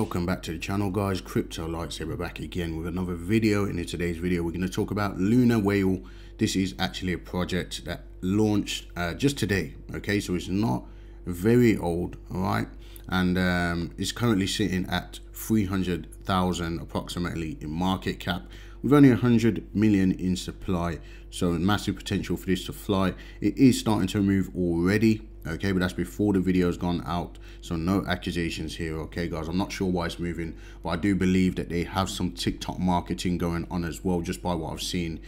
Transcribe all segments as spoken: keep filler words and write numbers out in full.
Welcome back to the channel, guys. Crypto Lightsaber back again with another video. And in today's video we're going to talk about Lunar Whale. This is actually a project that launched uh, just today, okay, so it's not very old, all right, and um, it's currently sitting at three hundred thousand approximately in market cap with only one hundred million in supply, so massive potential for this to fly. It is starting to move already, okay, but that's before the video's gone out, so no accusations here, okay guys. I'm not sure why it's moving, but I do believe that they have some TikTok marketing going on as well, just by what I've seen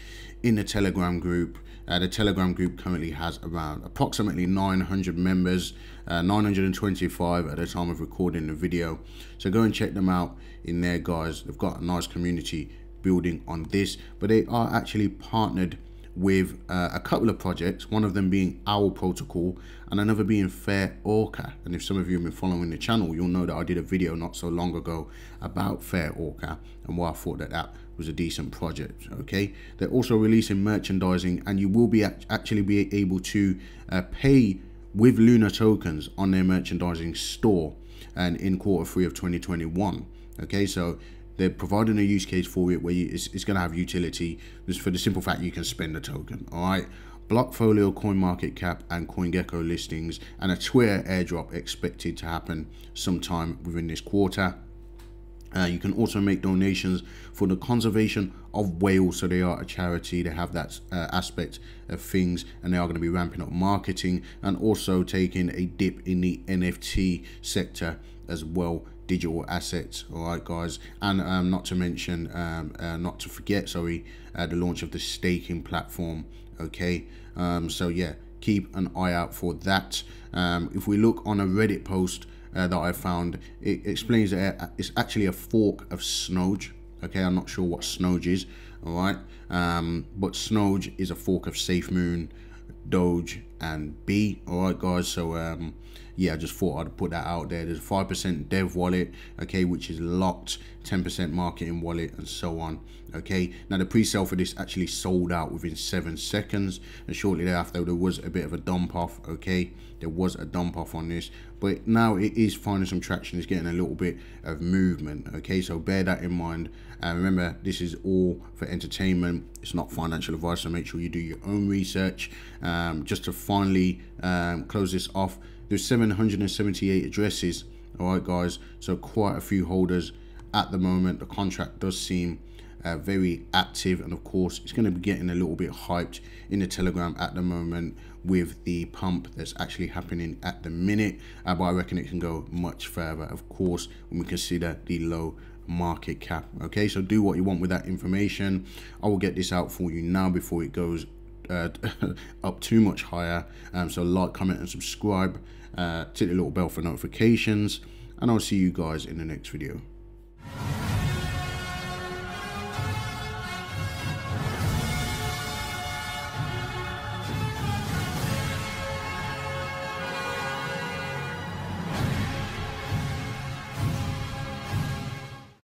in the Telegram group. Uh, the Telegram group currently has around approximately nine hundred members, uh, nine hundred twenty-five at the time of recording the video, so go and check them out in there, guys. They've got a nice community building on this, but they are actually partnered with uh, a couple of projects, one of them being Owl Protocol and another being Fair Orca. And if some of you have been following the channel, you'll know that I did a video not so long ago about Fair Orca and why I thought that that was a decent project, okay. They're also releasing merchandising, and you will be act actually be able to uh, pay with Lunar tokens on their merchandising store and in quarter three of twenty twenty-one, okay. So they're providing a use case for it where you, it's, it's going to have utility, just for the simple fact you can spend a token, all right. Blockfolio, CoinMarketCap and CoinGecko listings, and a Twitter airdrop expected to happen sometime within this quarter. Uh, you can also make donations for the conservation of whales, so they are a charity, they have that uh, aspect of things, and they are going to be ramping up marketing and also taking a dip in the N F T sector as well, digital assets, all right guys. And um, not to mention um, uh, not to forget sorry uh, the launch of the staking platform, okay. Um, so yeah, keep an eye out for that. Um, if we look on a Reddit post Uh, that I found, it explains that it's actually a fork of Snoge, okay. I'm not sure what Snoge is, all right, um, but Snoge is a fork of Safe Moon Doge and B, all right guys. So um, yeah, I just thought I'd put that out there. There's five percent dev wallet, okay, which is locked, ten percent marketing wallet, and so on, okay. Now the pre-sale for this actually sold out within seven seconds, and shortly thereafter there was a bit of a dump off, okay. There was a dump off on this, but now it is finding some traction, it's getting a little bit of movement, okay, so bear that in mind. And uh, remember, this is all for entertainment, it's not financial advice, so make sure you do your own research. Um, just to finally um, close this off, there's seven hundred seventy-eight addresses, all right guys, so quite a few holders at the moment. The contract does seem uh, very active, and of course it's going to be getting a little bit hyped in the Telegram at the moment with the pump that's actually happening at the minute, uh, but I reckon it can go much further, of course, when we consider the low market cap, okay. So do what you want with that information. I will get this out for you now before it goes Uh, up too much higher. Um, so like, comment and subscribe, uh, tick the little bell for notifications, and I'll see you guys in the next video.